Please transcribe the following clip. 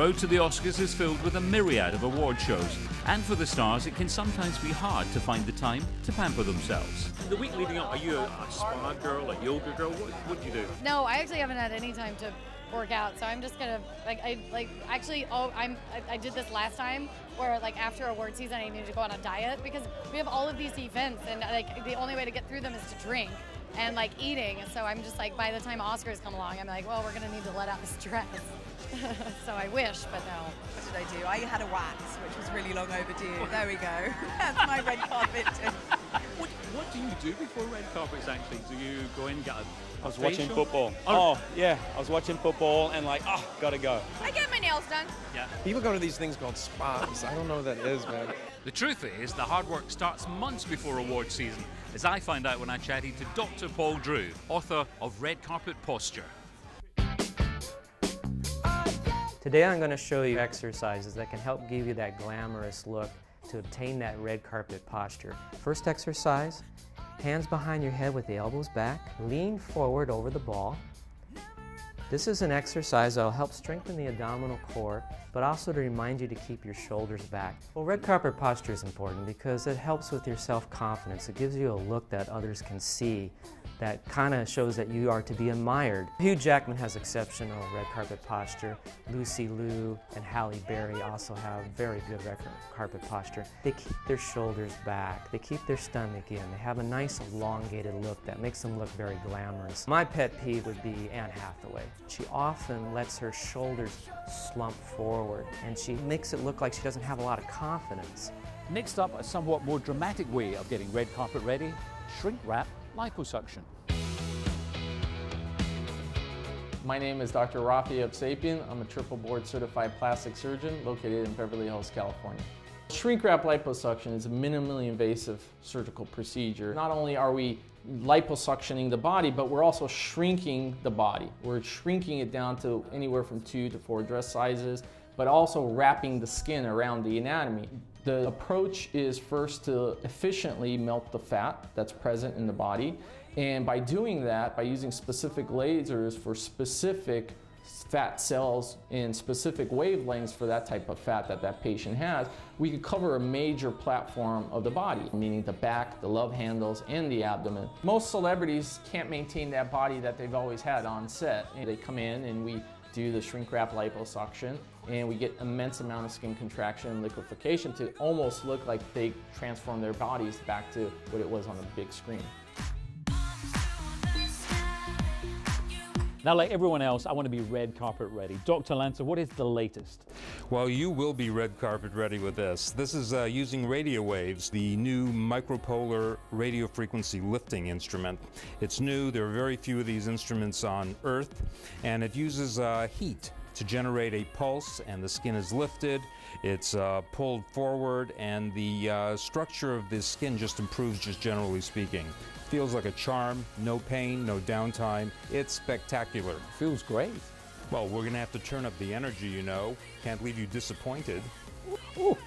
road to the Oscars is filled with a myriad of award shows, and for the stars it can sometimes be hard to find the time to pamper themselves. The week leading up, are you a spa girl, a yoga girl? What do you do? No, I actually haven't had any time to work out, so I'm just gonna I did this last time where like after award season I needed to go on a diet because we have all of these events and like the only way to get through them is to drink and like eating, so I'm just like by the time Oscars come along I'm like, well, we're gonna need to let out the stress. So I wish, but no. What did I do? I had a wax, which was really long overdue. There we go. That's my red carpet. What do you do before red carpets actually? Do you go in and get a facial? Watching football. Oh, yeah. I was watching football and like, oh, gotta go. I get my nails done. Yeah. People go to these things called spas. I don't know what that is, man. The truth is, the hard work starts months before award season, as I find out when I chatted to Dr. Paul Drew, author of Red Carpet Posture. Today I'm going to show you exercises that can help give you that glamorous look to obtain that red carpet posture. First exercise, hands behind your head with the elbows back, lean forward over the ball. This is an exercise that will help strengthen the abdominal core, but also to remind you to keep your shoulders back. Well, red carpet posture is important because it helps with your self-confidence. It gives you a look that others can see that kind of shows that you are to be admired. Hugh Jackman has exceptional red carpet posture. Lucy Liu and Halle Berry also have very good red carpet posture. They keep their shoulders back, they keep their stomach in, they have a nice elongated look that makes them look very glamorous. My pet peeve would be Anne Hathaway. She often lets her shoulders slump forward and she makes it look like she doesn't have a lot of confidence. Next up, a somewhat more dramatic way of getting red carpet ready, shrink wrap liposuction. My name is Dr. Raffi Hovsepian. I'm a triple board certified plastic surgeon located in Beverly Hills, California. Shrink wrap liposuction is a minimally invasive surgical procedure. Not only are we liposuctioning the body, but we're also shrinking the body. We're shrinking it down to anywhere from 2 to 4 dress sizes, but also wrapping the skin around the anatomy. The approach is first to efficiently melt the fat that's present in the body, and by doing that, by using specific lasers for specific fat cells in specific wavelengths for that type of fat that patient has, we could cover a major platform of the body, meaning the back, the love handles, and the abdomen. Most celebrities can't maintain that body that they've always had on set. And they come in and we do the shrink wrap liposuction, and we get immense amount of skin contraction and liquefaction to almost look like they transform their bodies back to what it was on the big screen. Now, like everyone else, I want to be red carpet ready. Dr. Lancer, what is the latest? Well, you will be red carpet ready with this. This is using radio waves, the new micropolar radio frequency lifting instrument. It's new, there are very few of these instruments on Earth, and it uses heat to generate a pulse, and the skin is lifted, it's pulled forward, and the structure of the skin just improves, just generally speaking. Feels like a charm, no pain, no downtime. It's spectacular. Feels great. Well, we're gonna have to turn up the energy, you know. Can't leave you disappointed. Ooh.